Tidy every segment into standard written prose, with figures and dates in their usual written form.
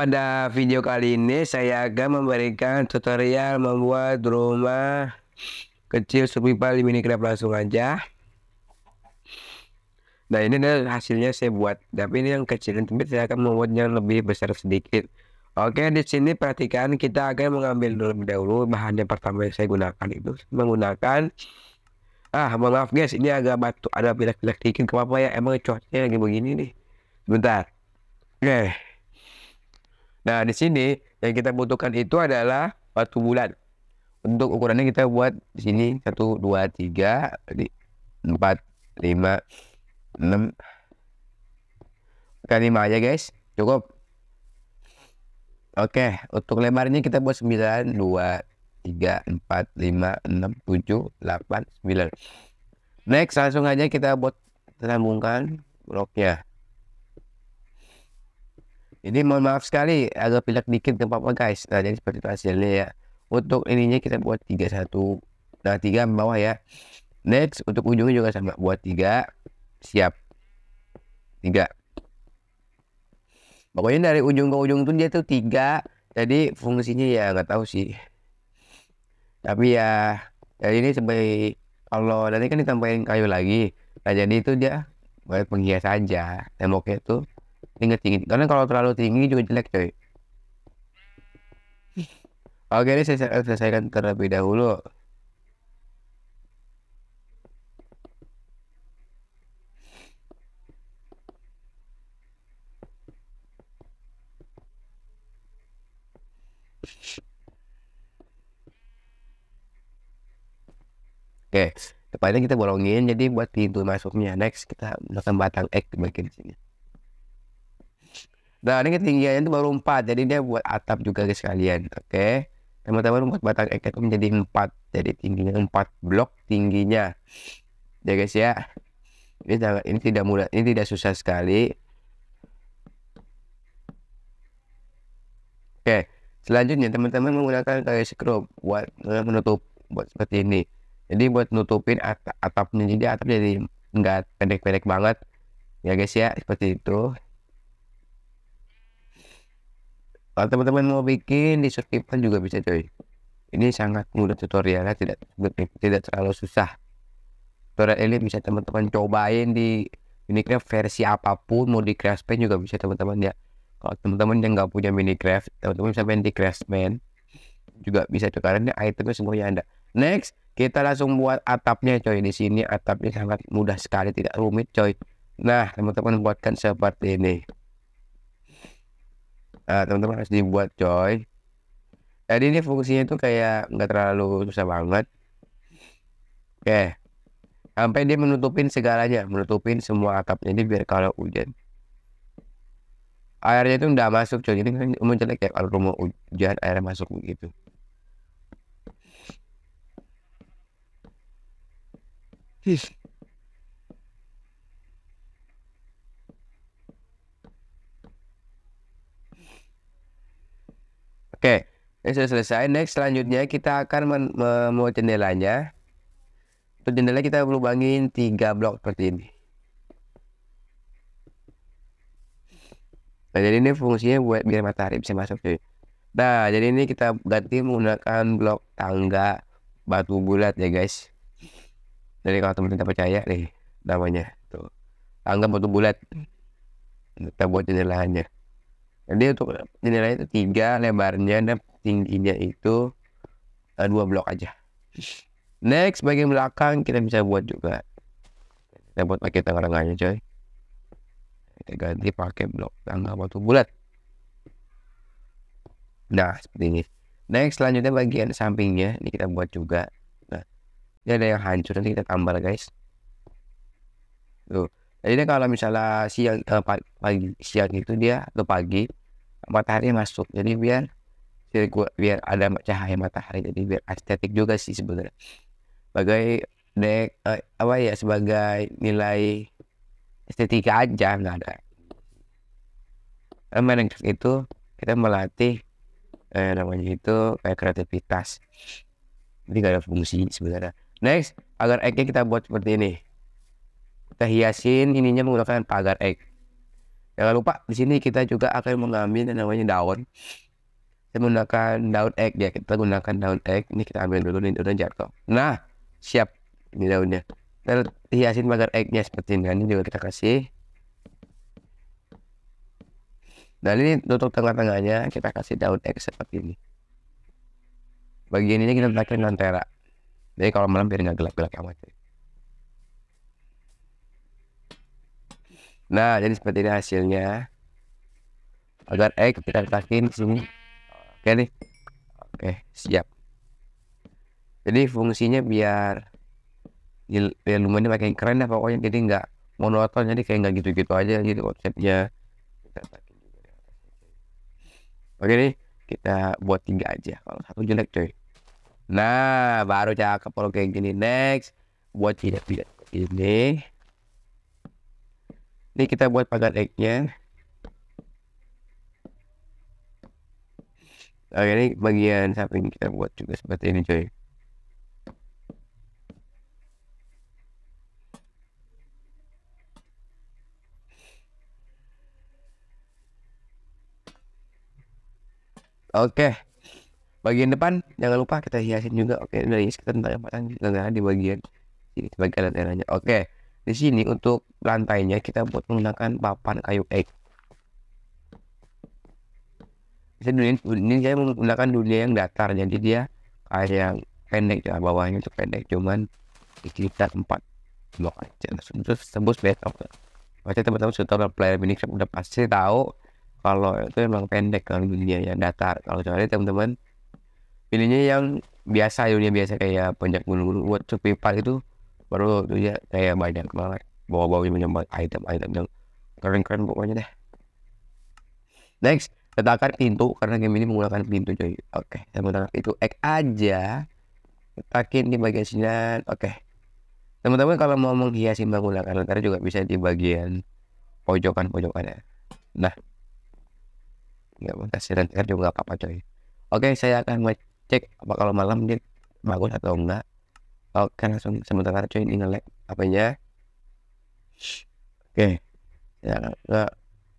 Pada video kali ini saya akan memberikan tutorial membuat rumah kecil survival di Minecraft. Langsung aja. Nah, ini adalah hasilnya saya buat, tapi ini yang kecil, tapi saya akan membuat yang lebih besar sedikit. Oke, di sini perhatikan, kita akan mengambil terlebih dahulu bahan yang pertama yang saya gunakan itu menggunakan, maaf guys, ini agak batu, ada pilak-pilak dikit, ke apa ya, emang cuacanya lagi begini nih. Bentar. Oke. Nah, di sini yang kita butuhkan itu adalah batu bulat. Untuk ukurannya kita buat di sini 1, 2, 3, 4, 5, 6. Bukan 5 aja guys, cukup. Oke, untuk lebarnya kita buat 9, 2, 3, 4, 5, 6, 7, 8, 9. Next, langsung aja kita buat sambungkan bloknya. Ini mohon maaf sekali, agak pilak dikit, gak apa-apa guys. Nah, jadi seperti itu hasilnya ya. Untuk ininya kita buat 3, 1. Nah, 3 bawah ya. Next, untuk ujungnya juga sama, buat 3. Siap. 3. Pokoknya dari ujung ke ujung itu dia tuh 3. Jadi fungsinya ya gak tahu sih, tapi ya jadi ini sebagai, kalau nanti kan ditambahin kayu lagi. Nah, jadi itu dia buat penghias aja temboknya tuh. Tinggi-tinggi, karena kalau terlalu tinggi juga jelek coy. Oke, ini saya selesaikan terlebih dahulu. Oke, depannya kita bolongin jadi buat pintu masuknya. Next, kita menggunakan batang ek di bagian sini. Nah, ini ketinggiannya itu baru 4, jadi dia buat atap juga guys sekalian. Oke, teman-teman buat batang ek itu menjadi 4, jadi tingginya 4 blok tingginya ya guys ya. Ini tidak mudah, ini tidak susah sekali. Oke, selanjutnya teman-teman menggunakan kayu scrub buat menutup, buat seperti ini. Jadi buat nutupin atapnya, jadi atap jadi enggak pendek-pendek banget ya guys ya, seperti itu. Kalau teman-teman mau bikin di survival juga bisa coy. Ini sangat mudah tutorialnya, tidak terlalu susah. Tutorial ini bisa teman-teman cobain di Minecraft versi apapun, mau di Craftsman juga bisa teman-teman ya. Kalau teman-teman yang nggak punya Minecraft, teman-teman bisa main di Craftsman juga bisa coy, karena itemnya semuanya ada. Next, kita langsung buat atapnya coy. Di sini atapnya sangat mudah sekali, tidak rumit coy. Nah, teman-teman buatkan seperti ini. Teman-teman harus dibuat coy. Jadi ini fungsinya tuh kayak nggak terlalu susah banget. Oke, sampai dia menutupin segalanya, menutupin semua atapnya, jadi biar kalau hujan airnya itu nggak masuk coy. Jadi kan jelek ya kalau rumah hujan air masuk begitu. Oke, ini sudah selesai. Next, selanjutnya kita akan membuat jendelanya. Untuk jendela kita lubangin 3 blok seperti ini. Nah, jadi ini fungsinya buat biar matahari bisa masuk coy. Nah, jadi ini kita ganti menggunakan blok tangga batu bulat ya guys. Jadi kalau teman-teman tidak percaya nih namanya tuh tangga batu bulat. Kita buat jendelanya. Jadi untuk jendelanya itu 3, lebarnya dan tingginya itu 2 blok aja. Next, bagian belakang kita bisa buat juga. Kita buat pakai tengah-tengahnya coy. Kita ganti pakai blok tangga batu bulat. Nah, seperti ini. Next, selanjutnya bagian sampingnya ini kita buat juga. Nah, ini ada yang hancur, nanti kita tambal guys. Tuh. Jadi kalau misalnya siang, pagi siang itu dia atau pagi matahari masuk, jadi biar ada cahaya matahari, jadi biar estetik juga sih sebenarnya. Sebagai sebagai nilai estetika aja nggak ada. Minecraft itu kita melatih namanya itu kayak kreativitas. Jadi nggak ada fungsi sebenarnya. Next, agar egg-nya kita buat seperti ini. Kita hiasin ininya menggunakan pagar ek. Jangan lupa di sini kita juga akan mengambil yang namanya daun. Kita menggunakan daun egg ya, kita gunakan daun egg. Ini kita ambil dulu nih daunnya jatuh. Nah, siap ini daunnya. Kita hiasin pagar eggnya seperti ini. Ini juga kita kasih. Dan ini tutup tengah-tengahnya kita kasih daun egg seperti ini. Bagian ini kita pakai lentera. Jadi kalau malam biar nggak gelap-gelap amat. Nah, jadi seperti ini hasilnya. Agar egg kita letakin di sini. Oke nih. Oke, siap. Jadi fungsinya biar lumayan makin keren lah pokoknya, jadi nggak monoton, jadi kayak nggak gitu-gitu aja jadi konsepnya. Oke nih, kita buat 3 aja. Kalau 1 jelek coy. Nah, baru cakep kalau kayak gini. Next, buat tidak ini. Ini kita buat pagar egg-nya. Oke, ini bagian samping kita buat juga seperti ini coy. Oke, bagian depan jangan lupa kita hiasin juga. Oke, dari kita pasang lentera di bagian ini sebagai lenteranya. Oke, di sini untuk lantainya kita buat menggunakan papan kayu egg. Ini saya menggunakan dunia yang datar, jadi dia kayak yang pendek ya, bawahnya itu pendek, cuman sekitar 4 blok aja. Terus tembus besok. Baca teman-teman setelah player Minecraft udah pasti tahu kalau itu emang pendek kalau dunia yang datar. Kalau soalnya teman-teman pilihnya yang biasa, dunia biasa kayak panjang gunung-gunung buat survival itu baru tuh ya, kayak banyak banget bawa-bawa banyak item-item yang keren-keren pokoknya deh. Next, letakkan pintu, karena game ini menggunakan pintu coy. Oke, saya menggunakan pintu egg aja, letakin di bagian sini. Oke, teman-teman kalau mau menghiasi menggunakan lentera juga bisa di bagian pojokan-pojokannya. Nah, nggak makasih lentera juga nggak apa-apa coy. Oke, saya akan ngecek apa kalau malam dia bagus atau enggak. Oke, langsung sebentar coy, ini nge-lag apanya. Oke ya, nggak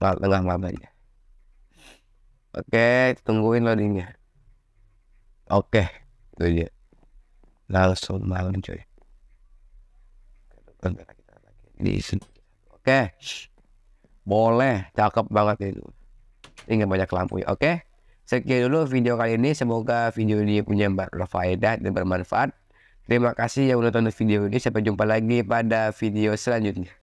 tengah malam aja. Oke, tungguin loadingnya. Oke, itu dia. Langsung malam coy. Di sini. Oke, boleh, cakep banget itu. Ini banyak lampu ya. Oke, sekian dulu video kali ini. Semoga video ini punya berfaedah dan bermanfaat. Terima kasih yang udah tonton video ini. Sampai jumpa lagi pada video selanjutnya.